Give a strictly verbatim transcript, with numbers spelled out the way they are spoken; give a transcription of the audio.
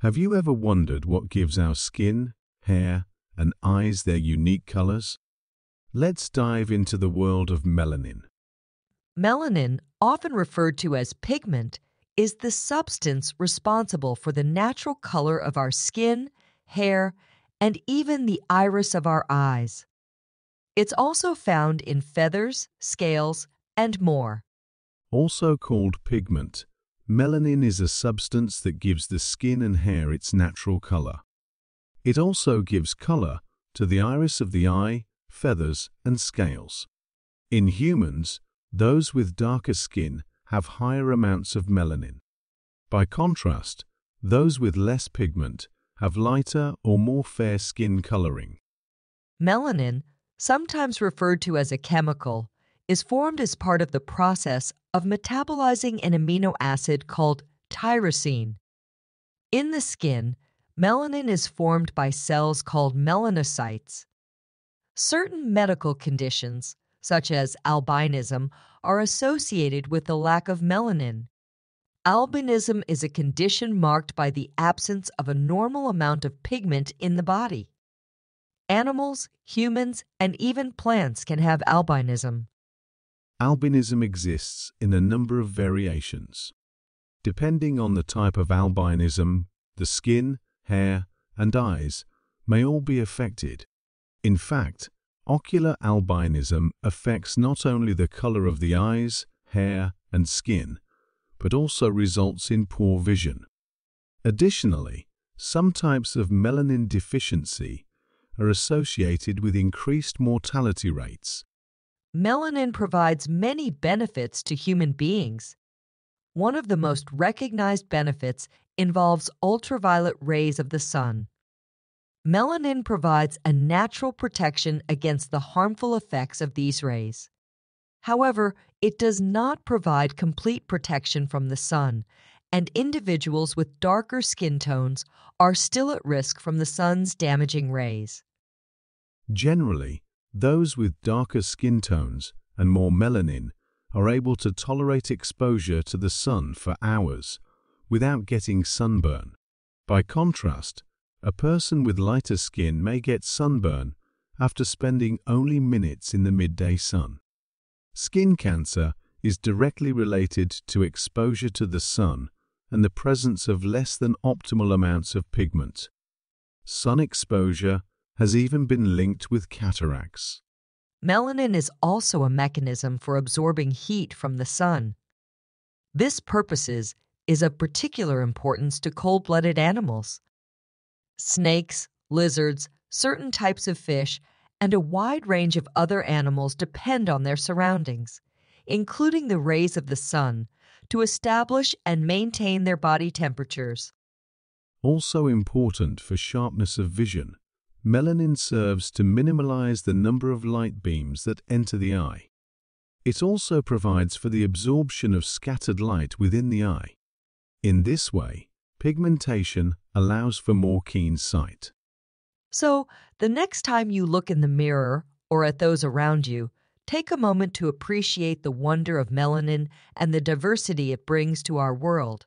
Have you ever wondered what gives our skin, hair, and eyes their unique colors? Let's dive into the world of melanin. Melanin, often referred to as pigment, is the substance responsible for the natural color of our skin, hair, and even the iris of our eyes. It's also found in feathers, scales, and more. Also called pigment, melanin is a substance that gives the skin and hair its natural color. It also gives color to the iris of the eye, feathers, and scales. In humans, those with darker skin have higher amounts of melanin. By contrast, those with less pigment have lighter or more fair skin coloring. Melanin, sometimes referred to as a chemical, is formed as part of the process of metabolizing an amino acid called tyrosine. In the skin, melanin is formed by cells called melanocytes. Certain medical conditions, such as albinism, are associated with the lack of melanin. Albinism is a condition marked by the absence of a normal amount of pigment in the body. Animals, humans, and even plants can have albinism. Albinism exists in a number of variations. Depending on the type of albinism, the skin, hair, and eyes may all be affected. In fact, ocular albinism affects not only the color of the eyes, hair, and skin, but also results in poor vision. Additionally, some types of melanin deficiency are associated with increased mortality rates. Melanin provides many benefits to human beings. One of the most recognized benefits involves ultraviolet rays of the sun. Melanin provides a natural protection against the harmful effects of these rays. However, it does not provide complete protection from the sun, and individuals with darker skin tones are still at risk from the sun's damaging rays. Generally, those with darker skin tones and more melanin are able to tolerate exposure to the sun for hours without getting sunburn. By contrast, a person with lighter skin may get sunburn after spending only minutes in the midday sun. Skin cancer is directly related to exposure to the sun and the presence of less than optimal amounts of pigment. Sun exposure has even been linked with cataracts. Melanin is also a mechanism for absorbing heat from the sun. This purpose is of particular importance to cold-blooded animals. Snakes, lizards, certain types of fish, and a wide range of other animals depend on their surroundings, including the rays of the sun, to establish and maintain their body temperatures. Also important for sharpness of vision, melanin serves to minimize the number of light beams that enter the eye. It also provides for the absorption of scattered light within the eye. In this way, pigmentation allows for more keen sight. So, the next time you look in the mirror or at those around you, take a moment to appreciate the wonder of melanin and the diversity it brings to our world.